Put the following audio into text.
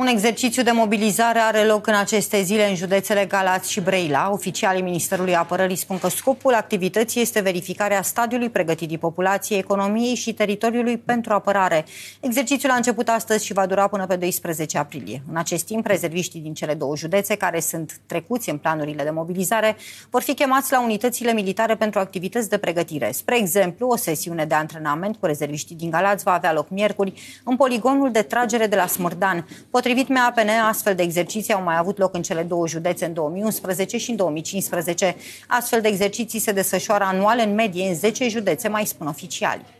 Un exercițiu de mobilizare are loc în aceste zile în județele Galați și Brăila. Oficialii Ministerului Apărării spun că scopul activității este verificarea stadiului pregătirii populației, economiei și teritoriului pentru apărare. Exercițiul a început astăzi și va dura până pe 12 aprilie. În acest timp, rezerviștii din cele două județe, care sunt trecuți în planurile de mobilizare, vor fi chemați la unitățile militare pentru activități de pregătire. Spre exemplu, o sesiune de antrenament cu rezerviștii din Galați va avea loc miercuri în poligonul de tragere de la Smârdan. Potrivit MAPN, astfel de exerciții au mai avut loc în cele două județe în 2011 și în 2015. Astfel de exerciții se desfășoară anual în medie în 10 județe, mai spun oficialii.